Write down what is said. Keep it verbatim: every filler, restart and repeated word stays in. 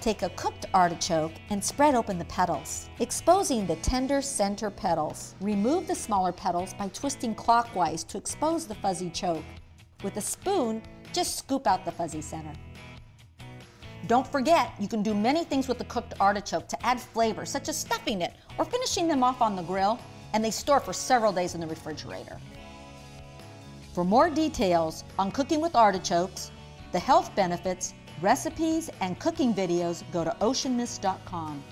Take a cooked artichoke and spread open the petals, exposing the tender center petals. Remove the smaller petals by twisting clockwise to expose the fuzzy choke. With a spoon, just scoop out the fuzzy center. Don't forget, you can do many things with the cooked artichoke to add flavor, such as stuffing it or finishing them off on the grill, and they store for several days in the refrigerator. For more details on cooking with artichokes, the health benefits, recipes, and cooking videos, go to Ocean Mist dot com.